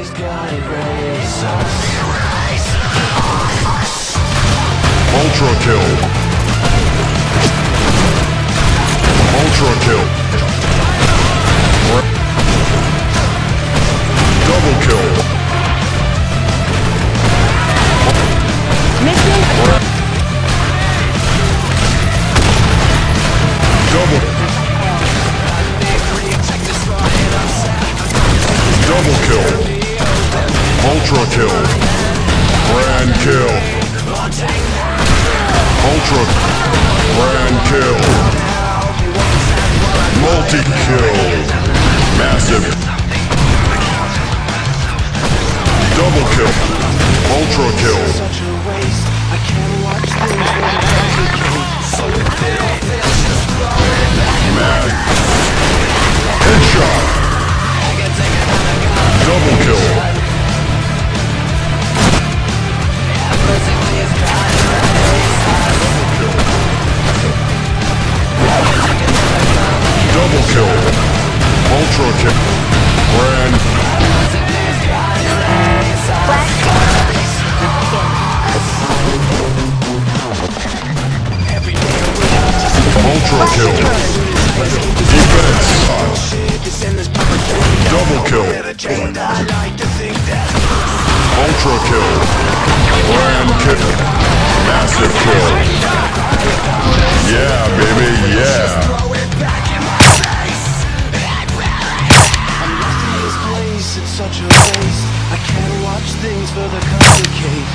Memories gotta erase us. Ultra kill. Ultra kill. Double kill. Missing. Double. Double kill. Ultra kill. Grand kill. Ultra. Grand kill. Multi kill. Massive. Double kill. Ultra kill. Mad. Headshot. Double kill. Double kill. Ultra kill. Grand. Ultra kill. Defense. Double kill. Ultra kill. Grand kill. Massive kill. Yeah, baby, yeah. It's such a waste. I can't watch things further complicate.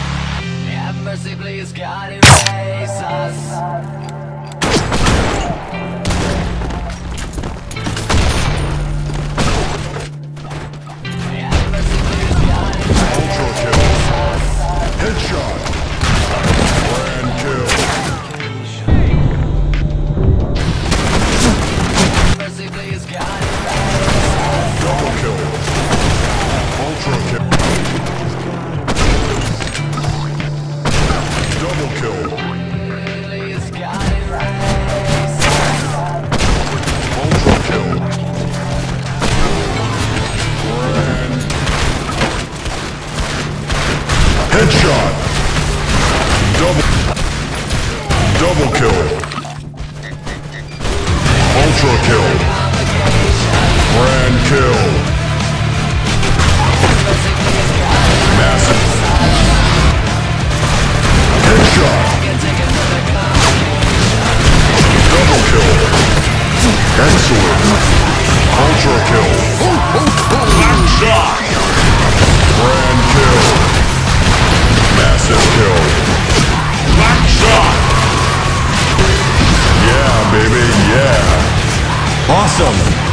Have mercy, please, God, erase us. Headshot. Grand kill. Double kill. Ultra kill. Double kill. Ultra kill. Grand. Headshot. Double kill. Ultra kill. Grand kill. Massive. Headshot. Double kill. Excellent. Ultra kill. Shot. Grand kill. Massive kill. Shot. Yeah, baby, yeah. Awesome.